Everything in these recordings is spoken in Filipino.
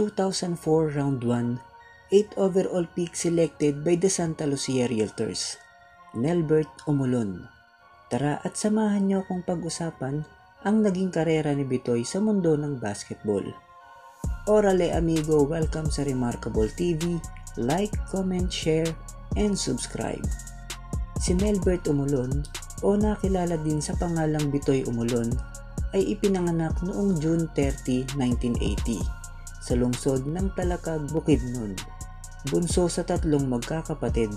2004 Round 1, 8th overall pick selected by the Sta. Lucia Realtors, Nelbert Omolon. Tara at samahan niyo akong pag-usapan ang naging karera ni Bitoy sa mundo ng basketball. Orale amigo, welcome sa Remarkable TV. Like, comment, share, and subscribe. Si Nelbert Omolon, o nakilala din sa pangalang Bitoy Omolon, ay ipinanganak noong June 30, 1980 sa lungsod ng Talakag, Bukidnon. Bunso sa tatlong magkakapatid,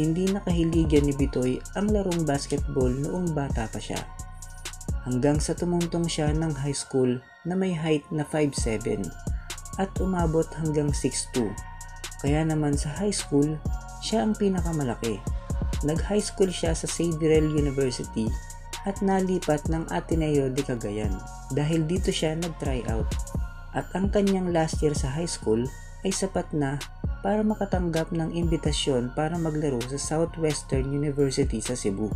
hindi nakahiligan ni Bitoy ang larong basketball noong bata pa siya, hanggang sa tumuntong siya ng high school na may height na 5'7" at umabot hanggang 6'2". Kaya naman sa high school, siya ang pinakamalaki. Nag-high school siya sa Xavier University at nalipat ng Ateneo de Cagayan dahil dito siya nag-tryout. At ang kanyang last year sa high school ay sapat na para makatanggap ng imbitasyon para maglaro sa Southwestern University sa Cebu.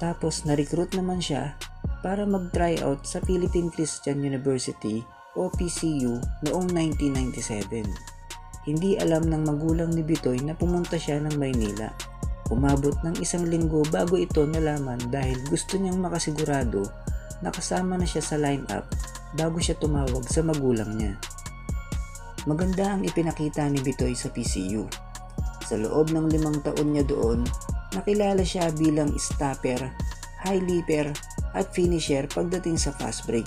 Tapos na-recruit naman siya para mag-tryout sa Philippine Christian University o PCU noong 1997. Hindi alam ng magulang ni Bitoy na pumunta siya ng Maynila. Umabot ng isang linggo bago ito nalaman dahil gusto niyang makasigurado na kasama na siya sa lineup bago siya tumawag sa magulang niya. Maganda ang ipinakita ni Bitoy sa PCU. Sa loob ng 5 taon niya doon, nakilala siya bilang stopper, high leaper at finisher pagdating sa fast break.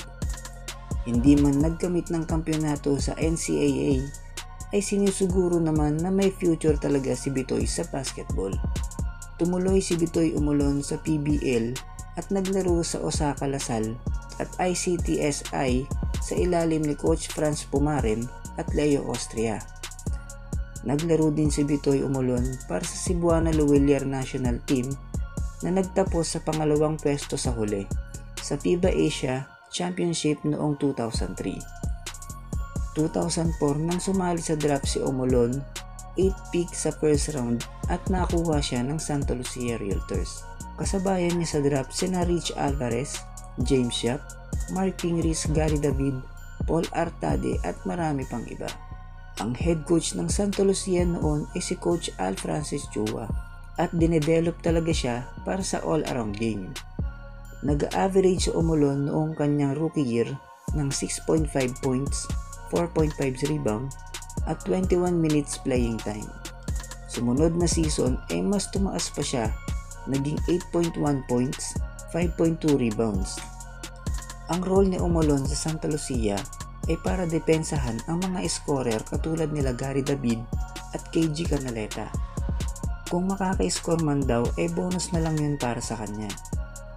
Hindi man nagkamit ng kampiyonato sa NCAA, ay sinusuguro naman na may future talaga si Bitoy sa basketball. Tumuloy si Bitoy Omolon sa PBL at naglaro sa Osaka Lasal at ICTSI sa ilalim ni Coach Franz Pumarin at Leo Austria. Naglaro din si Bitoy Omolon para sa Cebuana-Lewelier National Team na nagtapos sa pangalawang pwesto sa huli sa FIBA Asia Championship noong 2003. 2004 nang sumali sa draft si Omolon, 8 pick sa first round at nakuha siya ng Sta. Lucia Realtors. Kasabayan niya sa draft sina Rich Alvarez, James Yap, Marc Pingris, Gary David, Paul Artade at marami pang iba. Ang head coach ng Sta. Lucia noon ay si Coach Al Francis Chua at dinedevelop talaga siya para sa all-around game. Nag-average si Omolon noong kanyang rookie year ng 6.5 points, 4.5 rebound, at 21 minutes playing time. Sumunod na season ay mas tumaas pa siya, naging 8.1 points, 5.2 rebounds. Ang role ni Omolon sa Sta. Lucia ay para depensahan ang mga scorer katulad nila Gary David at KG Canaleta. Kung makaka-score man daw ay bonus na lang yun para sa kanya.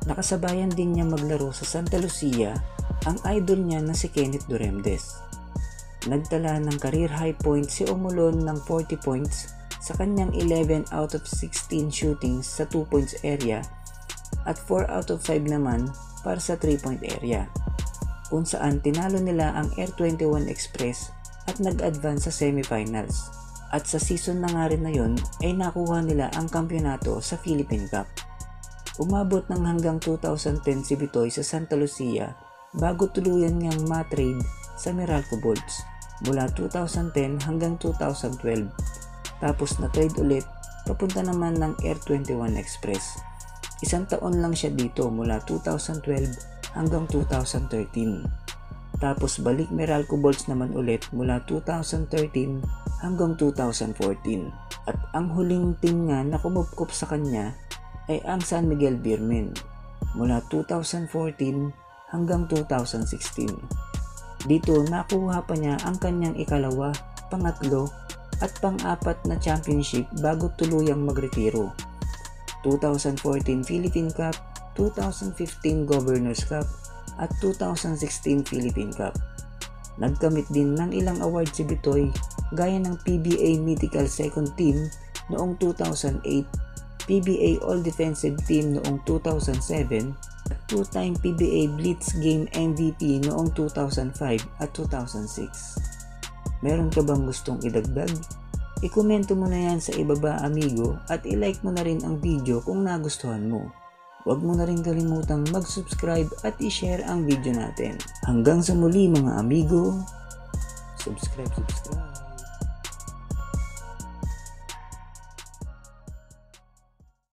Nakasabayan din niya maglaro sa Sta. Lucia ang idol niya na si Kenneth Duremdes. Nagtala ng career high point si Omolon ng 40 points sa kanyang 11 out of 16 shootings sa 2 points area at 4 out of 5 naman para sa 3 point area, kung saan tinalo nila ang Air 21 Express at nag-advance sa semifinals. At sa season na nga rin na yun ay nakuha nila ang kampiyonato sa Philippine Cup. Umabot ng hanggang 2010 si Bitoy sa Sta. Lucia bago tuluyan ngang matrade sa Meralco Bolts mula 2010 hanggang 2012, tapos na-trade ulit papunta naman ng Air 21 Express. Isang taon lang siya dito mula 2012 hanggang 2013, tapos balik Meralco Bolts naman ulit mula 2013 hanggang 2014. At ang huling team nga na kumupkup sa kanya ay ang San Miguel Beermen mula 2014 hanggang 2016. Dito nakuha pa niya ang kanyang ikalawa, pangatlo at pang-apat na championship bago tuluyang magretiro. 2014 Philippine Cup, 2015 Governors Cup at 2016 Philippine Cup. Nagkamit din ng ilang award si Bitoy gaya ng PBA Mythical Second Team noong 2008, PBA All-Defensive Team noong 2007, at 2-time PBA Blitz Game MVP noong 2005 at 2006. Meron ka bang gustong idagdag? I-komento mo na yan sa ibaba amigo at i-like mo na rin ang video kung nagustuhan mo. Huwag mo na rin kalimutang mag-subscribe at i-share ang video natin. Hanggang sa muli mga amigo, Subscribe.